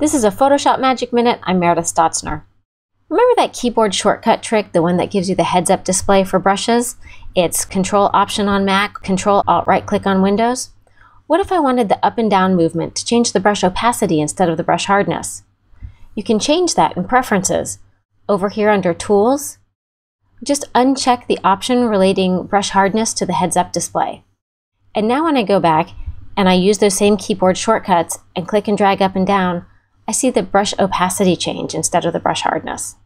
This is a Photoshop Magic Minute. I'm Meredith Stotzner. Remember that keyboard shortcut trick, the one that gives you the heads up display for brushes? It's Control Option on Mac, Control Alt Right Click on Windows. What if I wanted the up and down movement to change the brush opacity instead of the brush hardness? You can change that in Preferences. Over here under Tools, just uncheck the option relating brush hardness to the heads up display. And now when I go back and I use those same keyboard shortcuts and click and drag up and down, I see the brush opacity change instead of the brush hardness.